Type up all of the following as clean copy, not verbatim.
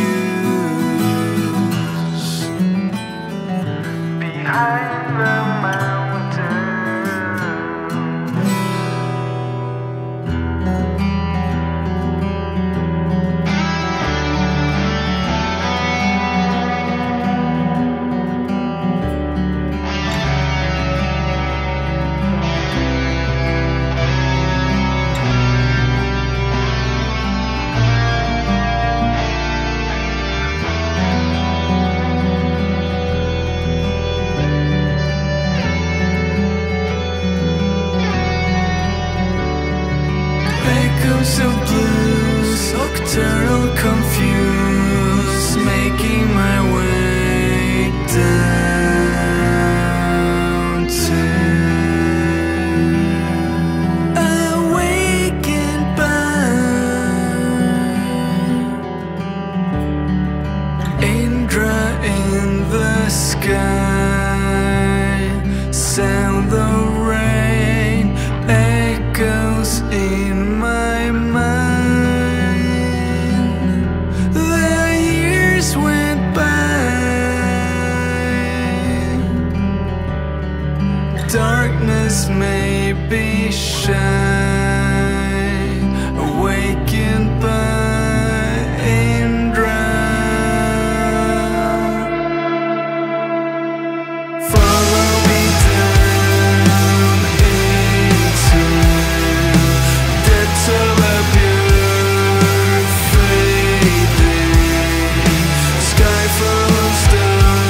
choose. Behind the of blues, octaral confused, making my way down to awakened by Indra in the sky. Sound the rain echoes in my darkness may be shy, awakened by Indra. Follow me down into the solar pure fading sky full of stars.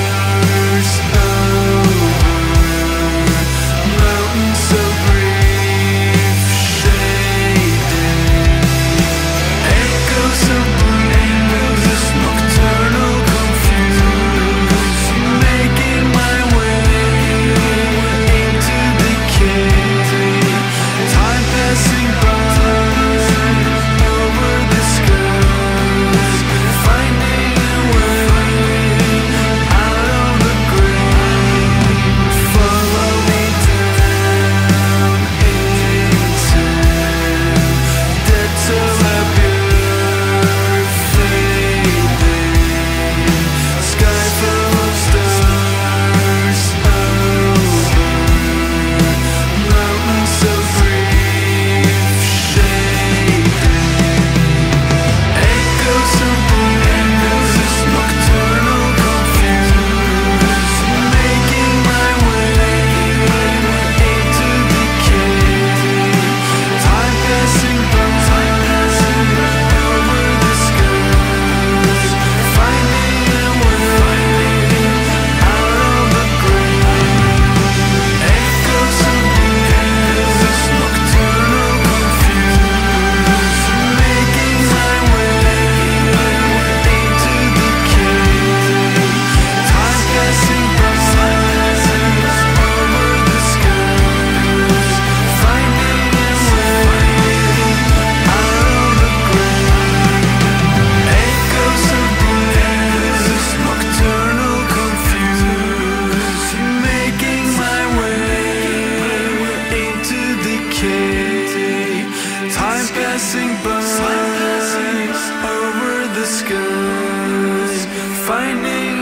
Passing by over the skies, finding